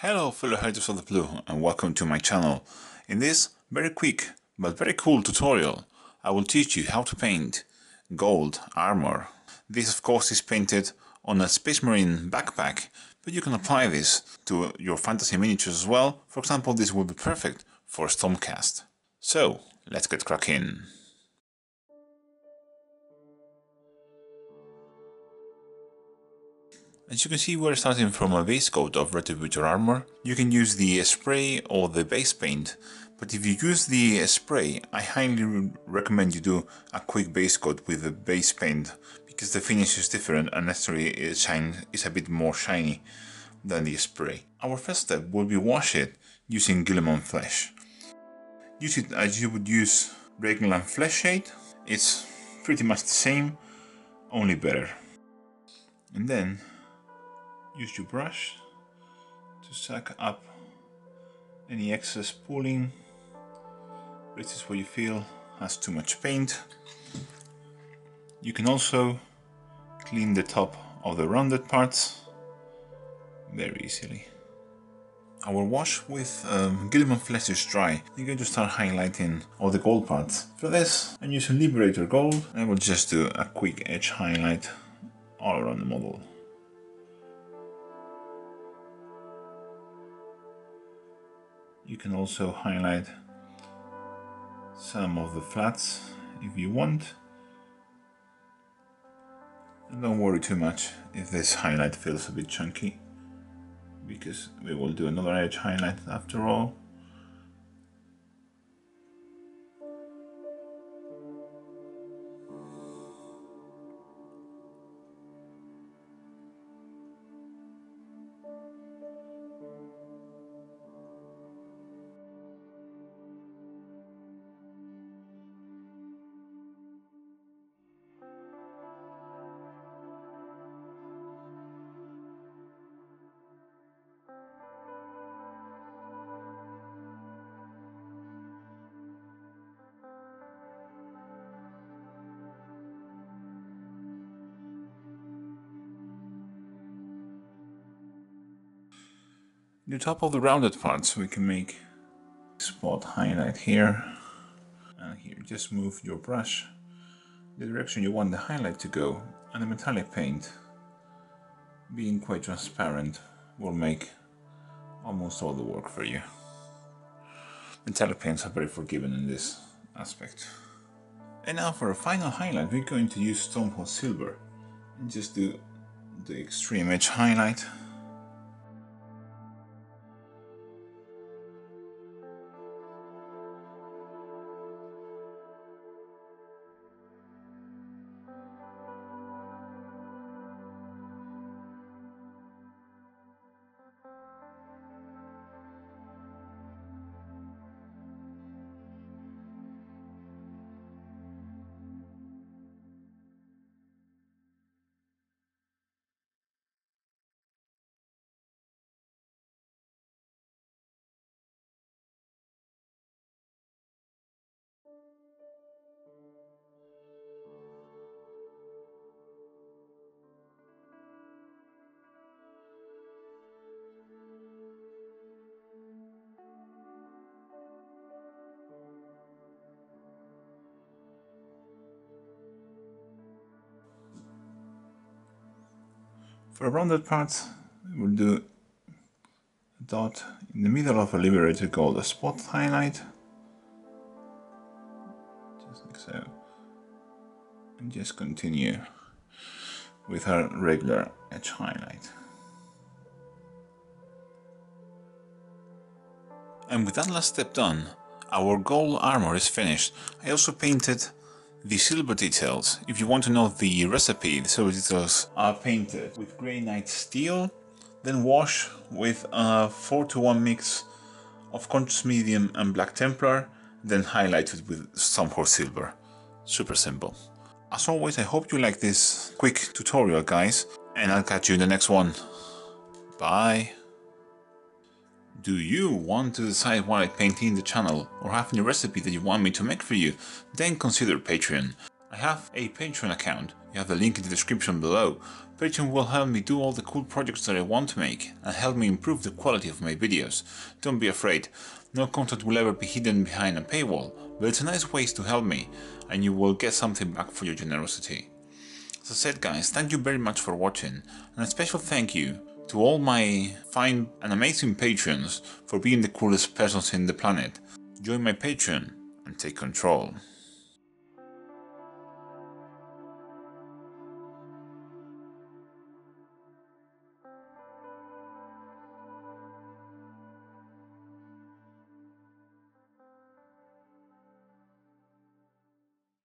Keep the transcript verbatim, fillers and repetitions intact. Hello fellow hunters of the blue and welcome to my channel. In this very quick but very cool tutorial I will teach you how to paint gold armor. This of course is painted on a Space Marine backpack, but you can apply this to your fantasy miniatures as well. For example, this will be perfect for Stormcast. So let's get cracking. As you can see, we're starting from a base coat of Retributor Armor. You can use the spray or the base paint, but if you use the spray, I highly recommend you do a quick base coat with the base paint, because the finish is different and naturally it shine, it's a bit more shiny than the spray. Our first step will be wash it using Guilliman Flesh. Use it as you would use regular flesh shade. It's pretty much the same, only better. And then use your brush to suck up any excess pooling places where you feel has too much paint. You can also clean the top of the rounded parts very easily. Our wash with um, Guilliman Flesh is dry. You're going to start highlighting all the gold parts. For this, I'm using Liberator Gold. I will just do a quick edge highlight all around the model. You can also highlight some of the flats if you want. And don't worry too much if this highlight feels a bit chunky, because we will do another edge highlight after all. The top of the rounded parts, we can make a spot highlight here and here. Just move your brush the direction you want the highlight to go, and the metallic paint, being quite transparent, will make almost all the work for you. Metallic paints are very forgiving in this aspect. And now for a final highlight, we're going to use Stormhost Silver and just do the extreme edge highlight. For rounded parts, we will do a dot in the middle of a Liberator Gold, a spot highlight, just like so, and just continue with our regular edge highlight. And with that last step done, our gold armor is finished. I also painted the silver details. If you want to know the recipe, the silver details are painted with Grey Knight Steel, then wash with a four to one mix of Conscious Medium and Black Templar, then highlight it with Stormhost Silver. Super simple. As always, I hope you like this quick tutorial, guys, and I'll catch you in the next one. Bye! Do you want to decide what I paint in the channel, or have any recipe that you want me to make for you? Then consider Patreon. I have a Patreon account, you have the link in the description below. Patreon will help me do all the cool projects that I want to make and help me improve the quality of my videos. Don't be afraid, no content will ever be hidden behind a paywall, but it's a nice way to help me and you will get something back for your generosity. As I said guys, thank you very much for watching, and a special thank you to all my fine and amazing patrons for being the coolest persons in the planet. Join my Patreon and take control.